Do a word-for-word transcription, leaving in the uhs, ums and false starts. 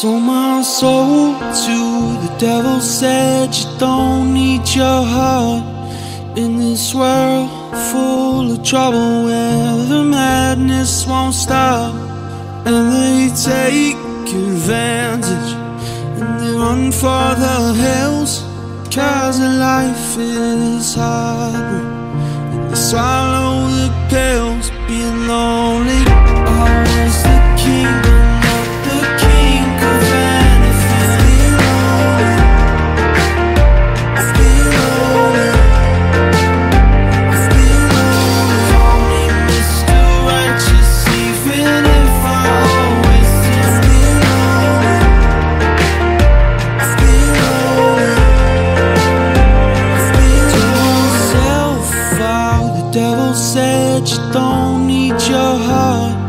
Sold my soul to the devil, said you don't need your heart. In this world full of trouble where the madness won't stop, and they take advantage and they run for the hills, 'cause the life is hard and they swallow the pills. Being lonely is the kingdom, you don't need your heart.